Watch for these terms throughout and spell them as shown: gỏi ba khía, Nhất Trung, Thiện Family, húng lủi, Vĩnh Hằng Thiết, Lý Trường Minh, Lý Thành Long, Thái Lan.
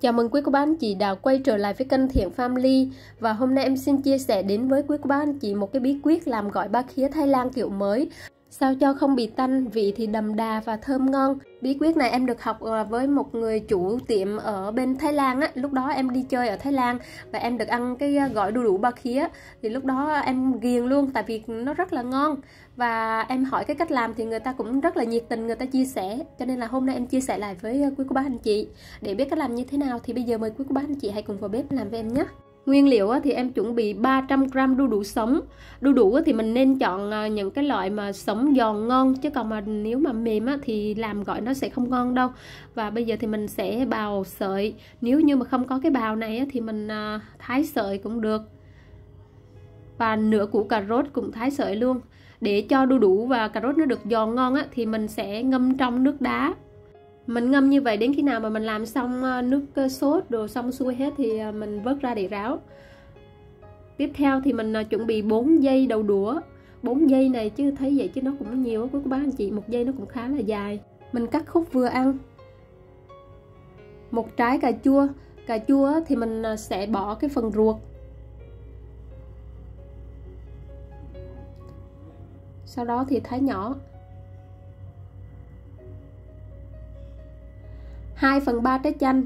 Chào mừng quý cô bác anh chị đã quay trở lại với kênh Thiện Family. Và hôm nay em xin chia sẻ đến với quý cô bác anh chị một cái bí quyết làm gỏi ba khía Thái Lan kiểu mới, sao cho không bị tanh, vị thì đậm đà và thơm ngon. Bí quyết này em được học với một người chủ tiệm ở bên Thái Lan á. Lúc đó em đi chơi ở Thái Lan và em được ăn cái gỏi đu đủ ba khía. Thì lúc đó em ghiền luôn tại vì nó rất là ngon. Và em hỏi cái cách làm thì người ta cũng rất là nhiệt tình, người ta chia sẻ. Cho nên là hôm nay em chia sẻ lại với quý cô bác anh chị. Để biết cách làm như thế nào thì bây giờ mời quý cô bác anh chị hãy cùng vào bếp làm với em nhé. Nguyên liệu thì em chuẩn bị 300g đu đủ sống. Đu đủ thì mình nên chọn những cái loại mà sống giòn ngon, chứ còn mà nếu mà mềm thì làm gỏi nó sẽ không ngon đâu. Và bây giờ thì mình sẽ bào sợi. Nếu như mà không có cái bào này thì mình thái sợi cũng được. Và nửa củ cà rốt cũng thái sợi luôn. Để cho đu đủ và cà rốt nó được giòn ngon thì mình sẽ ngâm trong nước đá. Mình ngâm như vậy đến khi nào mà mình làm xong nước sốt rồi xong xuôi hết thì mình vớt ra để ráo. Tiếp theo thì mình chuẩn bị 4 dây đầu đũa. 4 dây này chứ thấy vậy chứ nó cũng nhiều á quý cô bác anh chị, một dây nó cũng khá là dài. Mình cắt khúc vừa ăn. Một trái cà chua. Cà chua thì mình sẽ bỏ cái phần ruột. Sau đó thì thái nhỏ. 2/3 trái chanh.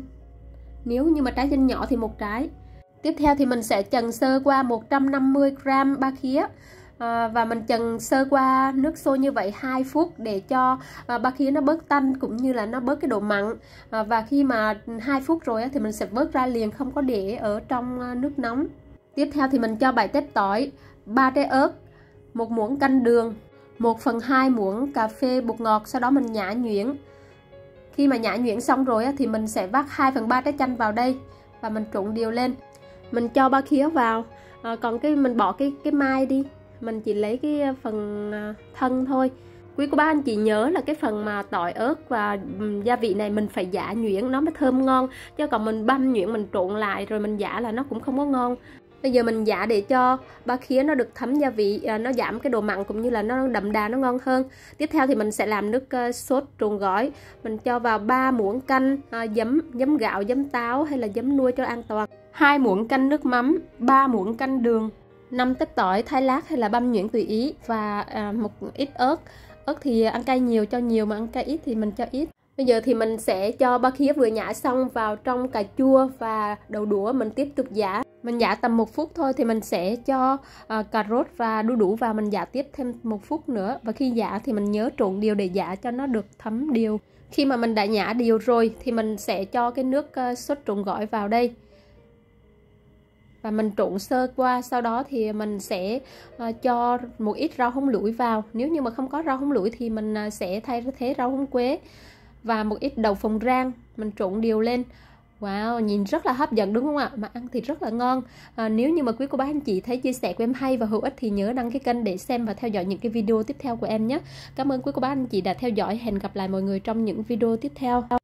Nếu như mà trái chanh nhỏ thì một trái. Tiếp theo thì mình sẽ chần sơ qua 150g ba khía. Và mình chần sơ qua nước sôi như vậy 2 phút để cho ba khía nó bớt tanh cũng như là nó bớt cái độ mặn. Và khi mà 2 phút rồi thì mình sẽ vớt ra liền, không có để ở trong nước nóng. Tiếp theo thì mình cho 7 tép tỏi, 3 trái ớt, 1 muỗng canh đường, 1/2 muỗng cà phê bột ngọt. Sau đó mình nhã nhuyễn. Khi mà nhã nhuyễn xong rồi thì mình sẽ vắt 2/3 trái chanh vào đây và mình trộn đều lên. Mình cho ba khía vào, còn cái mình bỏ cái mai đi, mình chỉ lấy cái phần thân thôi. Quý cô bác anh chị nhớ là cái phần mà tỏi ớt và gia vị này mình phải giã nhuyễn nó mới thơm ngon, chứ còn mình băm nhuyễn mình trộn lại rồi mình giã là nó cũng không có ngon. Bây giờ mình giã để cho ba khía nó được thấm gia vị, nó giảm cái độ mặn cũng như là nó đậm đà, nó ngon hơn. Tiếp theo thì mình sẽ làm nước sốt trộn gỏi. Mình cho vào 3 muỗng canh giấm gạo, giấm táo hay là giấm nuôi cho an toàn, 2 muỗng canh nước mắm, 3 muỗng canh đường, 5 tép tỏi thái lát hay là băm nhuyễn tùy ý, và một ít ớt. Ớt thì ăn cay nhiều cho nhiều, mà ăn cay ít thì mình cho ít. Bây giờ thì mình sẽ cho ba khía vừa nhả xong vào trong cà chua và đậu đũa, mình tiếp tục giã. Mình giã tầm 1 phút thôi thì mình sẽ cho cà rốt và đu đủ vào, mình giã tiếp thêm 1 phút nữa. Và khi giã thì mình nhớ trộn đều để giã cho nó được thấm đều. Khi mà mình đã nhả đều rồi thì mình sẽ cho cái nước sốt trộn gỏi vào đây. Và mình trộn sơ qua, sau đó thì mình sẽ cho một ít rau húng lủi vào. Nếu như mà không có rau húng lủi thì mình sẽ thay thế rau húng quế. Và một ít đậu phộng rang, mình trộn đều lên. Wow, nhìn rất là hấp dẫn đúng không ạ? Mà ăn thì rất là ngon. Nếu như mà quý cô bác anh chị thấy chia sẻ của em hay và hữu ích thì nhớ đăng ký kênh để xem và theo dõi những cái video tiếp theo của em nhé. Cảm ơn quý cô bác anh chị đã theo dõi. Hẹn gặp lại mọi người trong những video tiếp theo.